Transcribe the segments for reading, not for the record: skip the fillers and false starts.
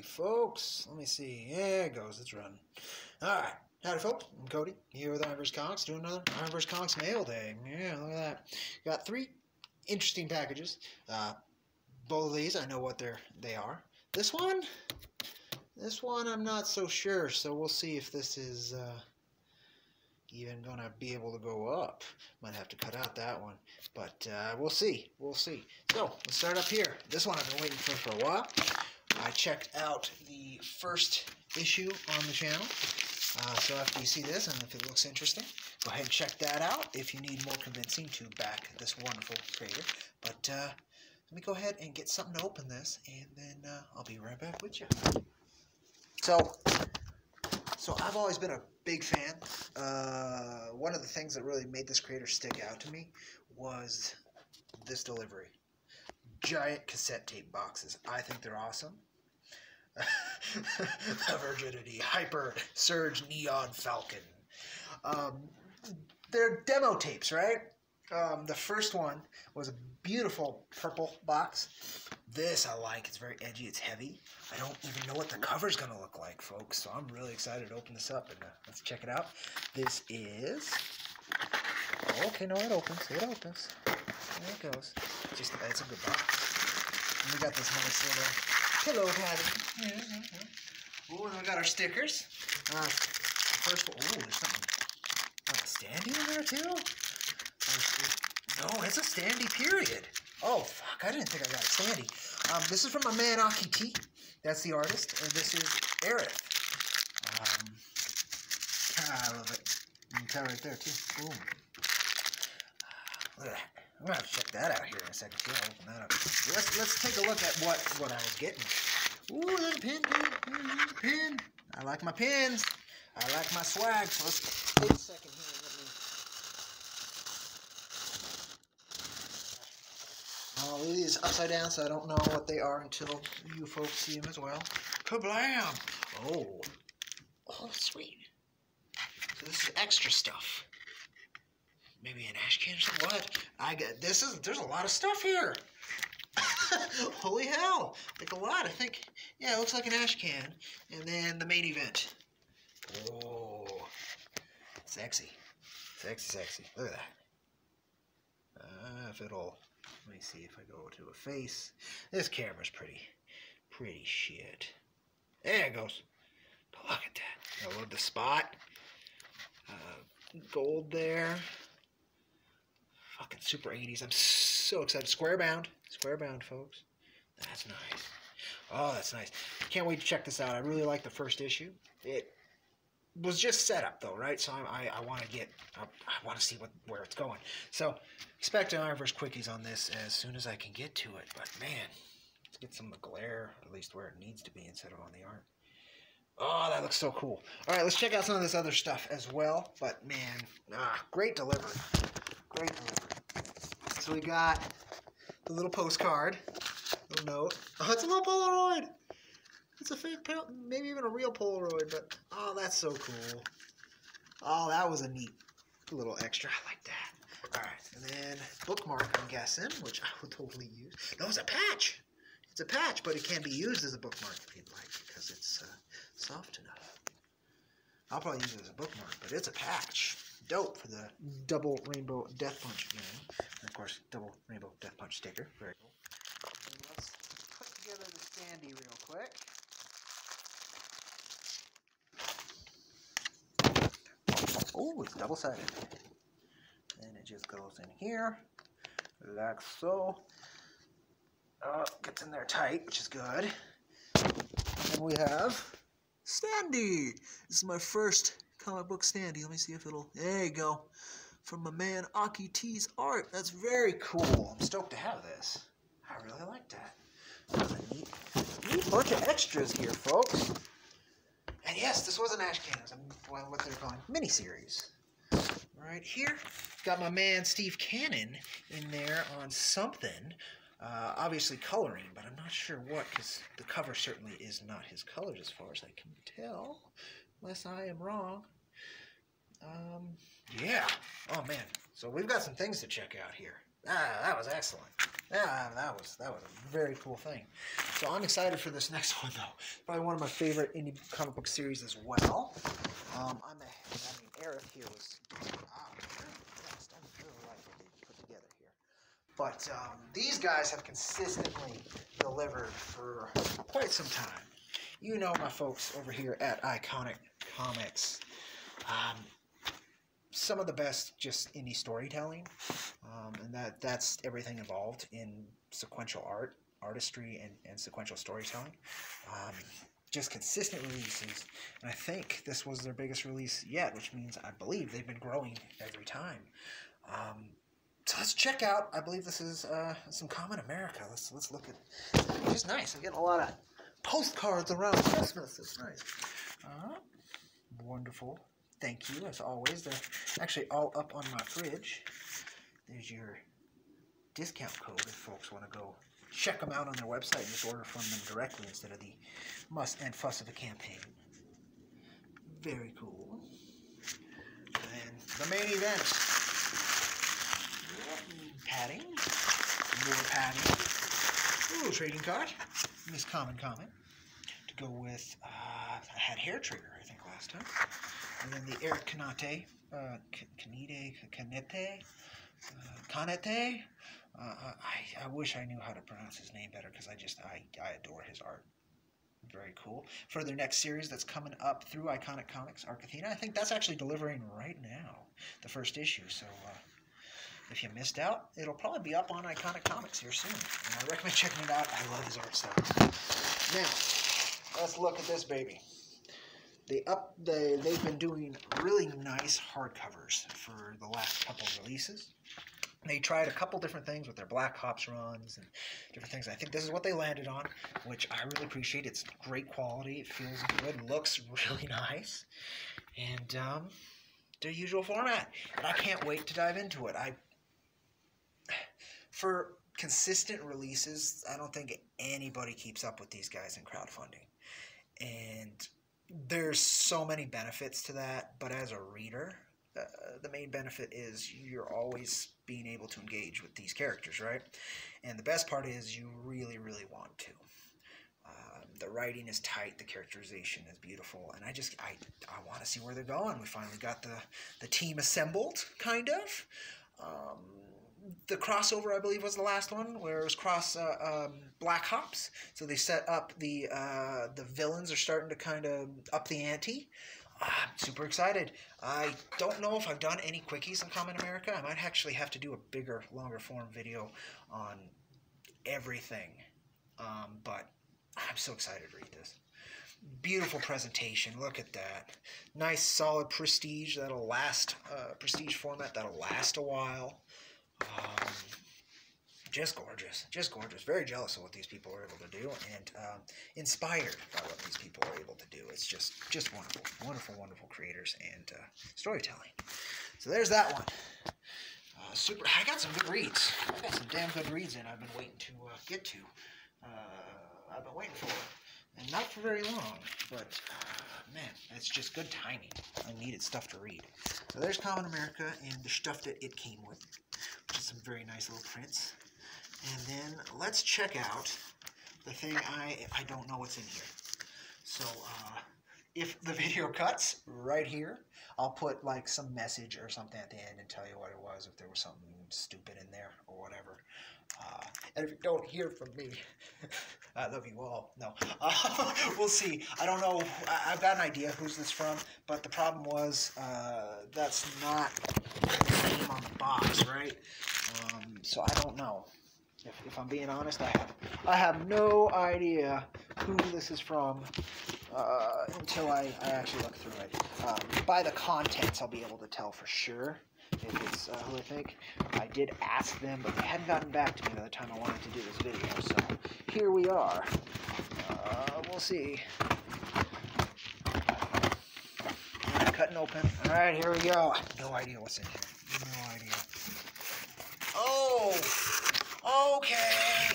Howdy, folks. Let me see. There it goes. It's running. All right. Howdy, folks. I'm Cody, here with Ironverse Comics, doing another Ironverse Comics Mail Day. Yeah, look at that. Got three interesting packages. Both of these, I know what they are. This one, I'm not so sure, so we'll see if this is even going to be able to go up. Might have to cut out that one, but we'll see. We'll see. So, let's start up here. This one I've been waiting for a while. I checked out the first issue on the channel. So after you see this, and if it looks interesting, go ahead and check that out if you need more convincing to back this wonderful creator. But let me go ahead and get something to open this, and then I'll be right back with you. So I've always been a big fan. One of the things that really made this creator stick out to me was this delivery. Giant cassette tape boxes. I think they're awesome. Virginity, Hyper Surge Neon Falcon. They're demo tapes, right? The first one was a beautiful purple box. This I like. It's very edgy. It's heavy. I don't even know what the cover's going to look like, folks. So I'm really excited to open this up and let's check it out. This is... Okay, no, it opens. It opens. There it goes. It's a good box. And we got this nice little... Hello, Patty. Mm-hmm. Ooh, and we got our stickers. First one. Ooh, there's something. A standee in there, too? No, it's a standee, period. Oh, fuck. I didn't think I got a standee. This is from my man, Aki T. That's the artist. And this is Aerith. I love it. You can tell right there, too. Ooh. Look at that. I'm going to have to check that out here in a second, too. I'll open that up. Let's take a look at what I was getting. Ooh, there's a pin, dude. Pin. I like my pins. I like my swag. So let's take a second here. Let me... Oh, it is upside down, so I don't know what they are until you folks see them as well. Kablam! Oh. Oh, sweet. So this is extra stuff. Maybe an ash can or something. What? I got this. There's a lot of stuff here. Holy hell! Like a lot. I think. Yeah, it looks like an ash can. And then the main event. Oh, sexy, sexy, sexy. Look at that. If it'll. Let me see if I go to a face. This camera's pretty shit. There it goes. But look at that. I love the spot. Gold there. Fucking super 80s. I'm so excited. Square bound, folks. That's nice. Oh, that's nice. Can't wait to check this out. I really like the first issue. It was just set up, though, right? So I want to get... I want to see where it's going. So expect an Ironverse Quickies on this as soon as I can get to it. But, man, let's get some of the glare, at least where it needs to be instead of on the art. Oh, that looks so cool. All right, let's check out some of this other stuff as well. But, man, great delivery. Great delivery. So we got the little postcard, little note. Oh, it's a little Polaroid. It's a fake, maybe even a real Polaroid, but oh, that's so cool. Oh, that was a neat little extra. I like that. All right, and then bookmark, I'm guessing, which I would totally use. No, it's a patch. It's a patch, but it can be used as a bookmark if you'd like because it's soft enough. I'll probably use it as a bookmark, but it's a patch. Dope for the Double Rainbow Death Punch game. And of course, Double Rainbow Death Punch sticker. Very cool. And let's put together the standee real quick. Oh, it's double-sided. And it just goes in here. Like so. Oh, it gets in there tight, which is good. And we have... standee! This is my first comic book standee. Let me see if it'll... There you go. From my man Aki T's art. That's very cool. I'm stoked to have this. I really like that. That was a neat bunch of extras here, folks. And yes, this was an ash can. It was what they're calling miniseries. Right here. Got my man Steve Cannon in there on something. Obviously coloring, but I'm not sure what, because the cover certainly is not his colors as far as I can tell, unless I am wrong. Yeah. Oh, man. So we've got some things to check out here. that was excellent. Yeah, that was a very cool thing. So I'm excited for this next one, though. It's probably one of my favorite indie comic book series as well. Aerith here was fantastic. I really like what they put together here. But these guys have consistently delivered for quite some time. You know my folks over here at Iconic Comics. Some of the best just indie storytelling, and that's everything involved in sequential art, artistry, and sequential storytelling. Just consistent releases, and I think this was their biggest release yet, which means I believe they've been growing every time. So let's check out, I believe this is some Comic America. Let's look at, which is nice. I'm getting a lot of postcards around Christmas. It's nice. Wonderful. Thank you, as always. They're actually all up on my fridge. There's your discount code if folks want to go check them out on their website and just order from them directly instead of the must and fuss of a campaign. Very cool. And the main event. Padding. More padding. Ooh, trading card. Miss Common Common. To go with, I had Hair Trigger, I think, last time. And then the Eric Kanate, Kanate. I wish I knew how to pronounce his name better because I adore his art. Very cool. For their next series that's coming up through Iconic Comics, Arkathena, I think that's actually delivering right now, the first issue. So if you missed out, it'll probably be up on Iconic Comics here soon. And I recommend checking it out. I love his art stuff. Now, let's look at this baby. They've been doing really nice hardcovers for the last couple of releases. They tried a couple different things with their Black Ops runs and different things. I think this is what they landed on, which I really appreciate. It's great quality. It feels good. Looks really nice. And their usual format. And I can't wait to dive into it. For consistent releases, I don't think anybody keeps up with these guys in crowdfunding. And there's so many benefits to that, but as a reader, the main benefit is you're always being able to engage with these characters, right? And the best part is you really, really want to. The writing is tight, the characterization is beautiful, and I want to see where they're going. We finally got the team assembled, kind of. The crossover, I believe, was the last one, where it was Black Ops. So they set up the villains are starting to kind of up the ante. I'm super excited. I don't know if I've done any quickies on Comic America. I might actually have to do a bigger, longer form video on everything. But I'm so excited to read this. Beautiful presentation. Look at that. Nice, solid prestige that'll last. Prestige format that'll last a while. Just gorgeous. Just gorgeous. Very jealous of what these people are able to do and inspired by what these people are able to do. It's just wonderful. Wonderful, wonderful creators and storytelling. So there's that one. Super. I got some good reads. I got some damn good reads in I've been waiting to get to. I've been waiting for it. And not for very long, but man, it's just good timing. I needed stuff to read. So there's Comic America and the stuff that it came with. Just some very nice little prints. And then let's check out the thing I don't know what's in here. So if the video cuts right here, I'll put like some message or something at the end and tell you what it was, if there was something stupid in there or whatever. And if you don't hear from me, I love you all. No, we'll see. I don't know. I've got an idea who's this from, but the problem was that's not the name on the box, right? So I don't know. If I'm being honest, I have no idea who this is from until I actually look through it. By the contents, I'll be able to tell for sure if it's who I think. I did ask them, but they hadn't gotten back to me by the time I wanted to do this video, so here we are. We'll see. Cutting open. All right, here we go. No idea what's in here. No idea. Oh! Okay.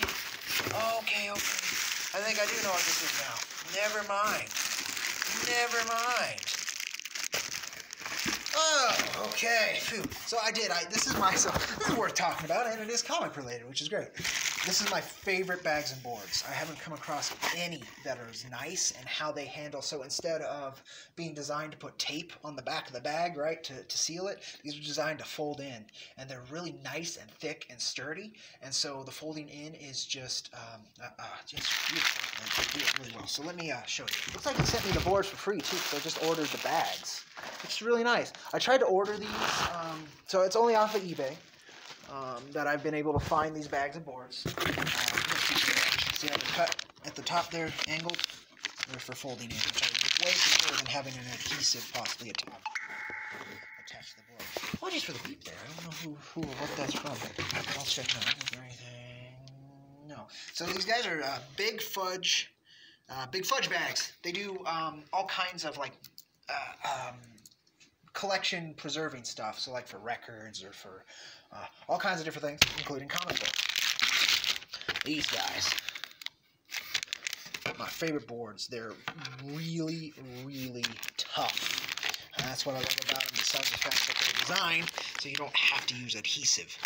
Okay, okay. I think I do know what this is now. Never mind. Never mind. Oh, okay. Phew. So I did. This is worth talking about, and it is comic related, which is great. This is my favorite bags and boards. I haven't come across any that are as nice and how they handle. So instead of being designed to put tape on the back of the bag, right, to seal it, these are designed to fold in. And they're really nice and thick and sturdy. And so the folding in is just beautiful. And they do it really well. So let me show you. Looks like they sent me the boards for free, too, so I just ordered the bags, which is really nice. I tried to order these, so it's only off of eBay. That I've been able to find these bags and boards. See how they're cut at the top there, angled. They're for folding in, which I way prefer than having an adhesive possibly attached to the board. Apologies for the beep there. I don't know who or what that's from. I'll check that out. Is there anything? No. So these guys are Big Fudge bags. They do all kinds of like collection preserving stuff. So like for records or for all kinds of different things, including comic books. These guys, my favorite boards. They're really, really tough. And that's what I love about them, besides the fact that they're designed so you don't have to use adhesive.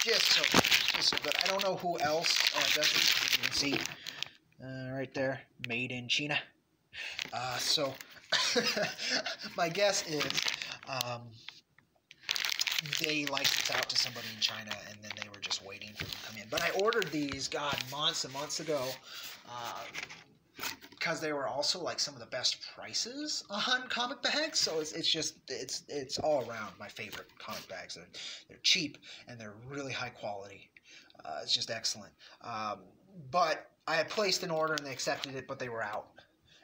Just so good. I don't know who else does these. You can see right there, made in China. So my guess is they licensed this out to somebody in China, and then they were just waiting for them to come in. But I ordered these, God, months and months ago, because they were also like some of the best prices on comic bags. So it's all around my favorite comic bags. They're cheap and they're really high quality. It's just excellent. But I had placed an order and they accepted it, but they were out.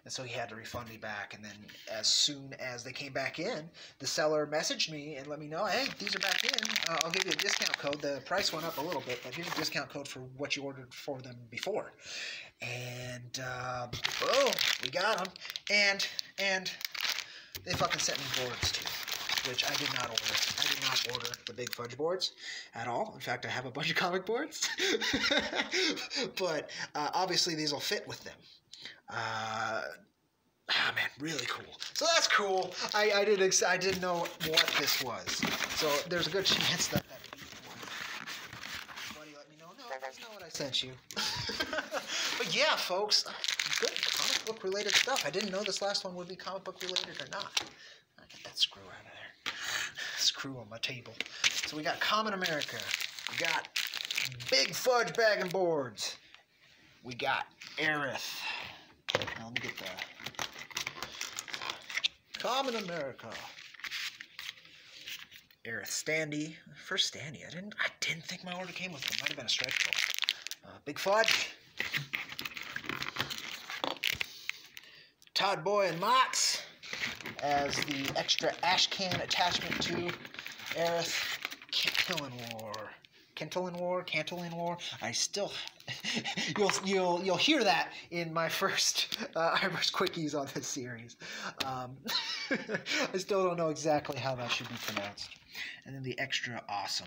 And so he had to refund me back, and then as soon as they came back in, the seller messaged me and let me know, hey, these are back in. I'll give you a discount code. The price went up a little bit, but here's a discount code for what you ordered for them before. And boom, we got them. And they fucking sent me boards too, which I did not order. I did not order the Big Fudge boards at all. In fact, I have a bunch of comic boards. But obviously these will fit with them. Ah, man, really cool. So that's cool. I didn't know what this was. So there's a good chance that buddy let me know. No, that's not what I sent you. But yeah, folks, good comic book related stuff. I didn't know this last one would be comic book related or not. I get that screw out of there. Screw on my table. So we got Comic America. We got Big Fudge Bag and Boards. We got Aerith. Now, let me get that. Common America. Aerith Standee. First Standee. I didn't think my order came with it. Might have been a stretch goal. Big Fudge. Todd Boy and Mott's as the extra ash can attachment to Aerith. Kintolin War. Kintolin War. I still you'll hear that in my first Ironverse Quickies on this series. I still don't know exactly how that should be pronounced. And then the extra awesome.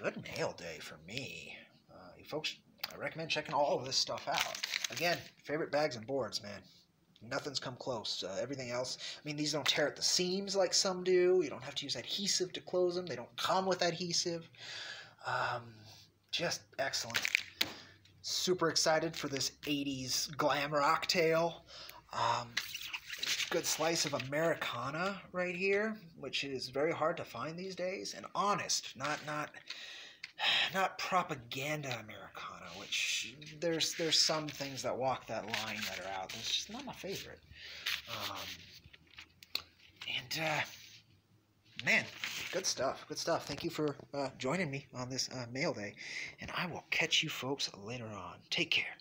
Good mail day for me. You folks, I recommend checking all of this stuff out. Again, favorite bags and boards, man. Nothing's come close. Everything else, I mean, these don't tear at the seams like some do. You don't have to use adhesive to close them. They don't come with adhesive. Just excellent. Super excited for this 80s glam rock tale. Good slice of Americana right here, which is very hard to find these days. And honest, not propaganda Americana, which there's some things that walk that line that are out. That's just not my favorite. Man, good stuff, good stuff. Thank you for joining me on this mail day, and I will catch you folks later on. Take care.